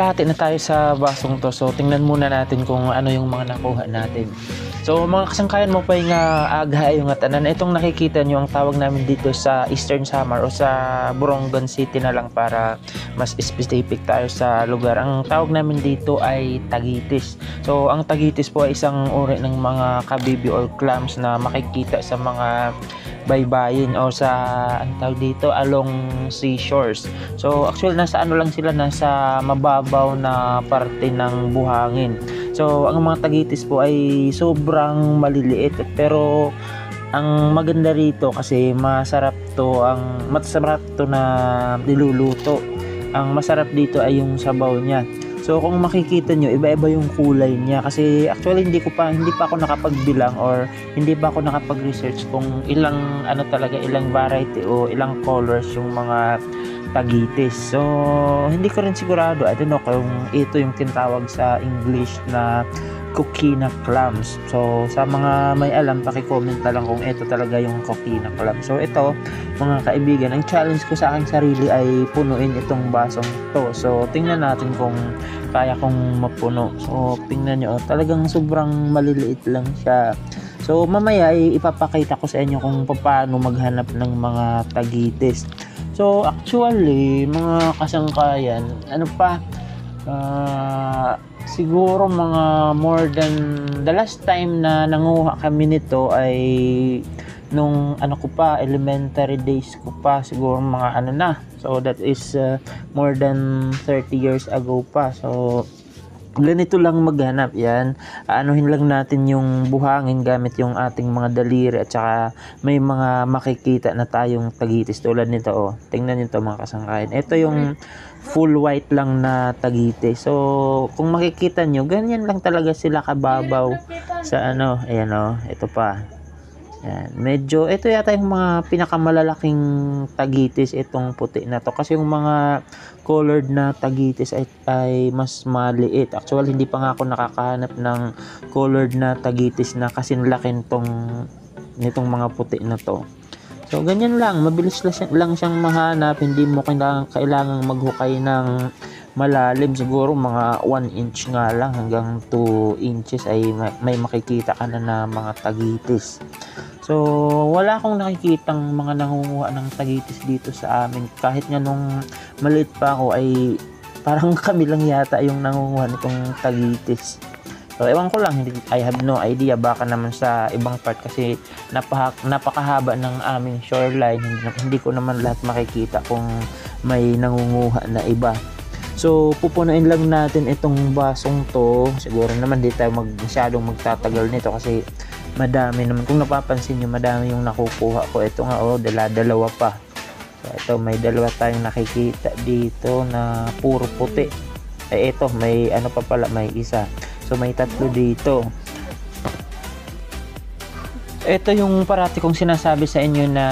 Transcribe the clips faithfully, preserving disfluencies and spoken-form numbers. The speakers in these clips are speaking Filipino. kalahati na tayo sa basong to. So tingnan muna natin kung ano yung mga nakuha natin. So mga kasangkayan, mapay nga aga yung atanan. Itong nakikita nyo, ang tawag namin dito sa Eastern Samar o sa Boronggon City na lang para mas specific tayo sa lugar. Ang tawag namin dito ay Tagitis. So ang Tagitis po ay isang uri ng mga kabibi or clams na makikita sa mga baybayin o sa ang tawag dito along seashores. So actually nasa ano lang sila, nasa mababaw na parte ng buhangin. So ang mga tagitis po ay sobrang maliliit, pero ang maganda rito kasi masarap to, ang masarap to na niluluto. Ang masarap dito ay yung sabaw niya. So kung makikita nyo, iba-iba yung kulay niya kasi actually hindi ko pa hindi pa ako nakapagbilang or hindi pa ako nakapag-research kung ilang ano talaga, ilang variety o ilang colors yung mga tagitis. So hindi ko rin sigurado, I don't know kung ito yung tinatawag sa English na Coquina clams. So sa mga may alam, paki-comment na lang kung ito talaga yung Coquina clams. So ito mga kaibigan, ang challenge ko sa aking sarili ay punuin itong basong to. So tingnan natin kung kaya kong mapuno. So tingnan nyo, talagang sobrang maliliit lang siya. So mamaya ipapakita ko sa inyo kung paano maghanap ng mga tagitis. So actually mga kasangkayan, ano pa, ah uh, siguro mga more than the last time na nanguha kami nito ay nung ano ko pa, elementary days ko pa siguro, mga ano na. So that is uh, more than thirty years ago pa. So ganito lang maghanap yan. Anuhin lang natin yung buhangin gamit yung ating mga daliri at saka may mga makikita na tayong tagitis tulad nito. Oh, tingnan nyo to mga kasangkayan. Ito yung full white lang na tagitis. So kung makikita nyo, ganyan lang talaga sila kababaw sa ano. Ayan oh, ito pa. Ayan. Medyo ito yata yung mga pinakamalalaking tagitis, itong puti na to, kasi yung mga colored na tagitis ay, ay mas maliit. Actually hindi pa nga ako nakakahanap ng colored na tagitis na kasinlaki nitong nitong mga puti na to. So ganyan lang, mabilis lang siyang mahanap, hindi mo kailangan, kailangang maghukay ng malalim. Siguro mga one inch nga lang hanggang two inches ay may makikita ka na na mga tagitis. So wala akong nakikitang mga nangunguha ng tagitis dito sa amin. Kahit nga nung maliit pa ako ay parang kami lang yata yung nangunguha nitong tagitis. So ewan ko lang, I have no idea, baka naman sa ibang part kasi napaka, napakahaba ng aming shoreline, hindi, hindi ko naman lahat makikita kung may nangunguha na iba. So pupunuin lang natin itong basong to. Siguro naman di tayo mag, masyadong magtatagal nito kasi madami naman. Kung napapansin nyo, madami yung nakukuha ko. Ito nga, oh, dala, dalawa pa. So ito, may dalawa tayong nakikita dito na puro puti. Eh ito, may ano pa pala, may isa. So may tatlo dito. Ito yung parati kong sinasabi sa inyo na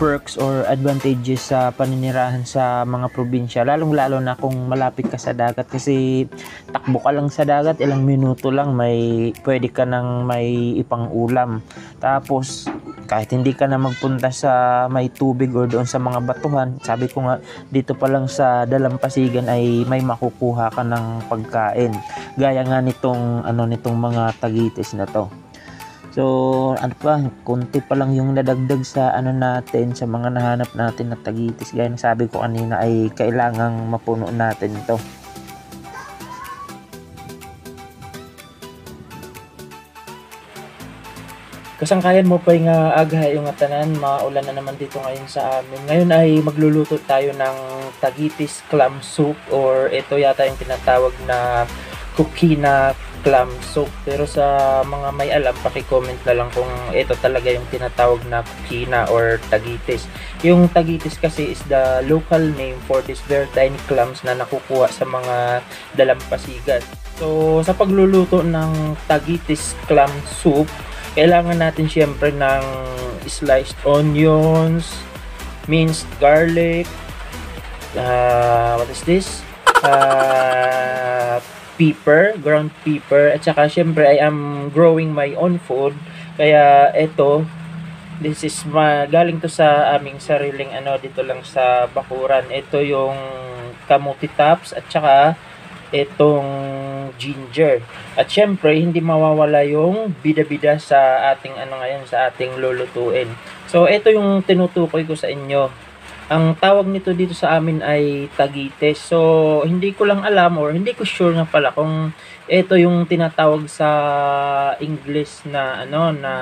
perks or advantages sa paninirahan sa mga probinsya, lalong lalo na kung malapit ka sa dagat, kasi takbo ka lang sa dagat, ilang minuto lang may pwede ka nang may ipang ulam. Tapos kahit hindi ka na magpunta sa may tubig or doon sa mga batuhan, sabi ko nga, dito pa lang sa dalampasigan ay may makukuha ka ng pagkain. Gaya nga nitong, ano, nitong mga tagitis na to. So, ano pa, konti pa lang yung nadagdag sa ano natin, sa mga nahanap natin na tagitis. Gaya na sabi ko kanina ay kailangang mapuno natin ito. Kasangkayan mo pa nga aga yung atanan, maulan na naman dito ngayon sa amin. Ngayon ay magluluto tayo ng tagitis clam soup, or ito yata yung tinatawag na Coquina clam soup. Pero sa mga may alam, paki-comment na lang kung ito talaga yung tinatawag na Coquina or tagitis. Yung tagitis kasi is the local name for these very tiny clams na nakukuha sa mga dalampasigan. So sa pagluluto ng tagitis clam soup, kailangan natin siyempre ng sliced onions, minced garlic, uh, what is this? Uh, pepper, ground pepper, at saka siyempre I am growing my own food. Kaya ito, this is ma galing to sa aming sariling ano, dito lang sa bakuran. Ito yung kamuti tops at saka itong ginger. At syempre, hindi mawawala yung bida-bida sa ating ano ngayon, sa ating lulutuin. So, ito yung tinutukoy ko sa inyo. Ang tawag nito dito sa amin ay tagitis. So, hindi ko lang alam or hindi ko sure nga pala kung ito yung tinatawag sa English na ano, na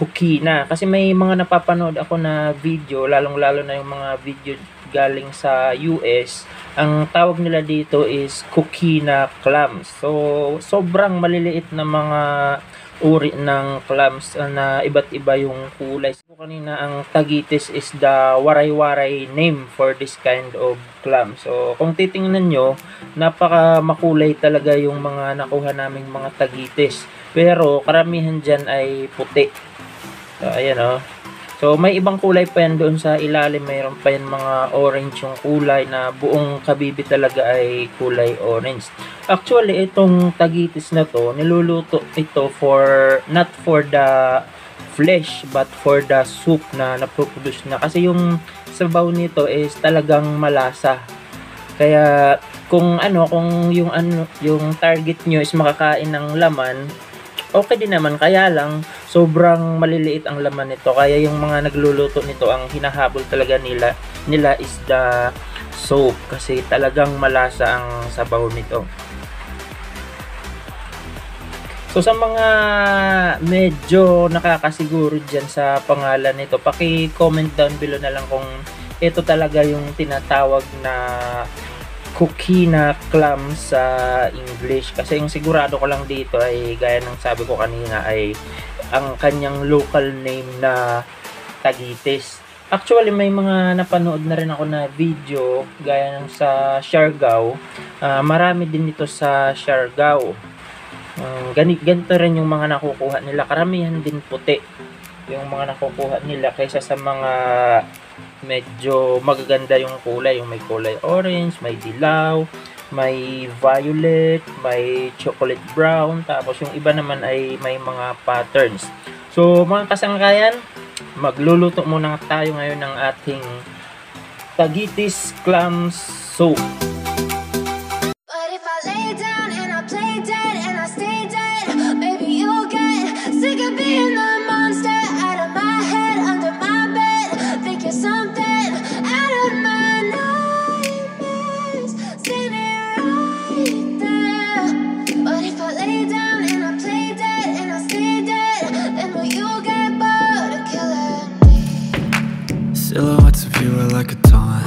Coquina. Kasi may mga napapanood ako na video, lalong-lalo na yung mga video galing sa U S, ang tawag nila dito is coquina clams. So, sobrang maliliit na mga uri ng clams na iba't iba yung kulay. So, kanina ang tagitis is the waray-waray name for this kind of clam. So, kung titingnan nyo, napaka makulay talaga yung mga nakuha naming mga tagitis. Pero, karamihan dyan ay puti. So, ayan o. Oh. So, may ibang kulay pa yan doon sa ilalim. Mayroon pa yan mga orange yung kulay na buong kabibi talaga ay kulay orange. Actually, itong tagitis na to, niluluto ito for, not for the flesh, but for the soup na naproproduce na. Kasi yung sabaw nito is talagang malasa. Kaya, kung ano, kung yung, ano, yung target nyo is makakain ng laman, okay din naman, kaya lang sobrang maliliit ang laman nito, kaya yung mga nagluluto nito ang hinahabol talaga nila nila is the soup kasi talagang malasa ang sabaw nito. So sa mga medyo nakakasiguro dyan sa pangalan nito, paki-comment down below na lang kung ito talaga yung tinatawag na coquina clam sa English. Kasi yung sigurado ko lang dito ay gaya ng sabi ko kanina ay ang kanyang local name na tagitis. Actually, may mga napanood na rin ako na video gaya ng sa Siargao. Uh, marami din dito sa Siargao. Um, ganito rin yung mga nakukuha nila. Karamihan din puti yung mga nakukuha nila kaysa sa mga medyo magaganda yung kulay, yung may kulay orange, may dilaw, may violet, may chocolate brown, tapos yung iba naman ay may mga patterns. So mga kasangkayan, magluluto muna tayo ngayon ng ating tagitis clam soup. Silhouettes of you are like a taunt.